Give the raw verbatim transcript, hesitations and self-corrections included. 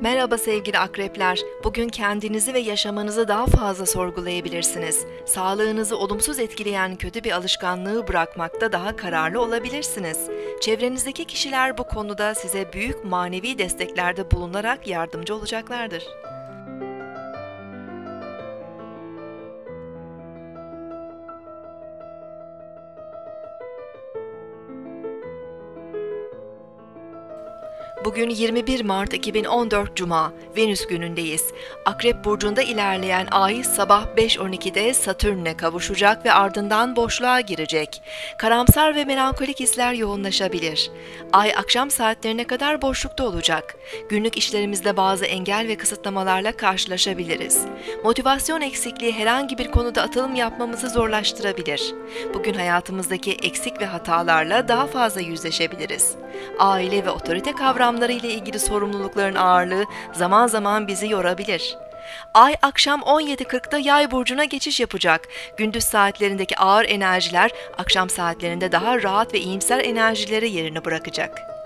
Merhaba sevgili akrepler, bugün kendinizi ve yaşamınızı daha fazla sorgulayabilirsiniz. Sağlığınızı olumsuz etkileyen kötü bir alışkanlığı bırakmakta daha kararlı olabilirsiniz. Çevrenizdeki kişiler bu konuda size büyük manevi desteklerde bulunarak yardımcı olacaklardır. Bugün yirmi bir Mart iki bin on dört Cuma, Venüs günündeyiz. Akrep burcunda ilerleyen ay sabah beş on ikide Satürn'le kavuşacak ve ardından boşluğa girecek. Karamsar ve melankolik hisler yoğunlaşabilir. Ay akşam saatlerine kadar boşlukta olacak. Günlük işlerimizde bazı engel ve kısıtlamalarla karşılaşabiliriz. Motivasyon eksikliği herhangi bir konuda atılım yapmamızı zorlaştırabilir. Bugün hayatımızdaki eksik ve hatalarla daha fazla yüzleşebiliriz. Aile ve otorite kavramları ile ilgili sorumlulukların ağırlığı zaman zaman bizi yorabilir. Ay akşam on yedi kırkta Yay burcuna geçiş yapacak. Gündüz saatlerindeki ağır enerjiler akşam saatlerinde daha rahat ve iyimser enerjilere yerini bırakacak.